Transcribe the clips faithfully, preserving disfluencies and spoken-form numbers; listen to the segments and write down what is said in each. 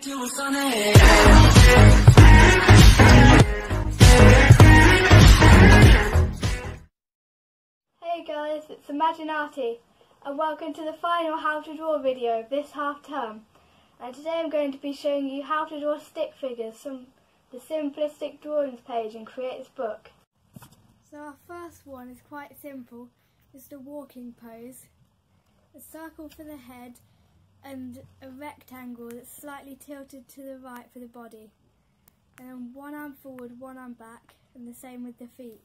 Hey guys, it's Imaginarty and welcome to the final how to draw video of this half term. And today I'm going to be showing you how to draw stick figures from the simplistic drawings page in Create This Book. So our first one is quite simple, just a walking pose, a circle for the head and a rectangle that's slightly tilted to the right for the body, and then one arm forward, one arm back, and the same with the feet.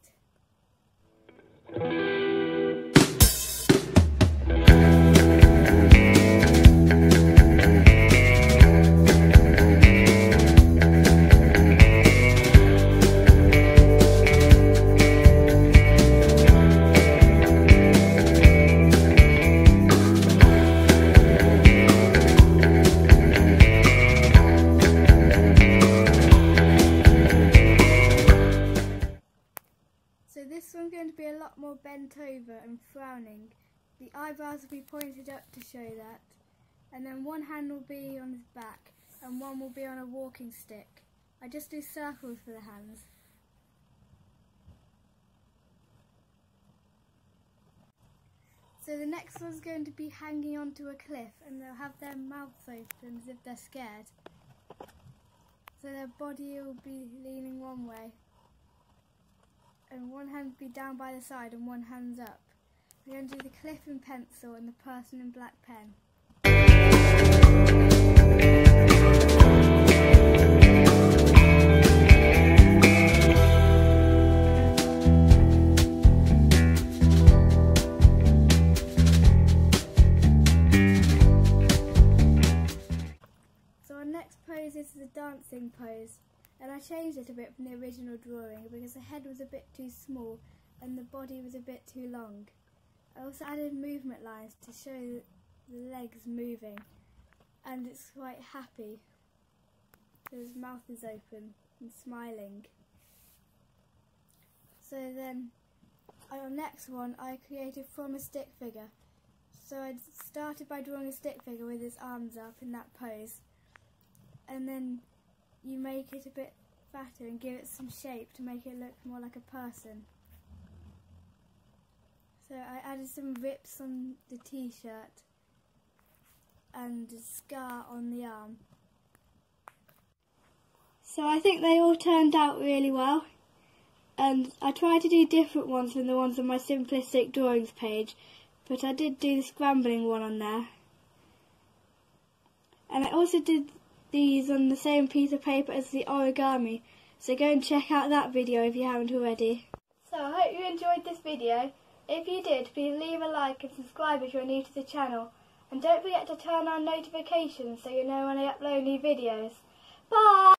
Bent over and frowning. The eyebrows will be pointed up to show that, and then one hand will be on his back and one will be on a walking stick. I just do circles for the hands. So the next one's going to be hanging onto a cliff, and they'll have their mouths open as if they're scared. So their body will be leaning one way, and one hand be down by the side and one hand's up. We're going to do the cliff in pencil and the person in black pen. So our next pose is the dancing pose. And I changed it a bit from the original drawing because the head was a bit too small and the body was a bit too long. I also added movement lines to show the legs moving, and it's quite happy. So his mouth is open and smiling. So then on our next one I created from a stick figure. So I started by drawing a stick figure with his arms up in that pose, and then you make it a bit fatter and give it some shape to make it look more like a person. So I added some rips on the t-shirt and a scar on the arm. So I think they all turned out really well, and I tried to do different ones than the ones on my simplistic drawings page, but I did do the scrambling one on there. And I also did these on the same piece of paper as the origami, so go and check out that video if you haven't already. So I hope you enjoyed this video. If you did, please leave a like and subscribe if you're new to the channel, and don't forget to turn on notifications so you know when I upload new videos. Bye!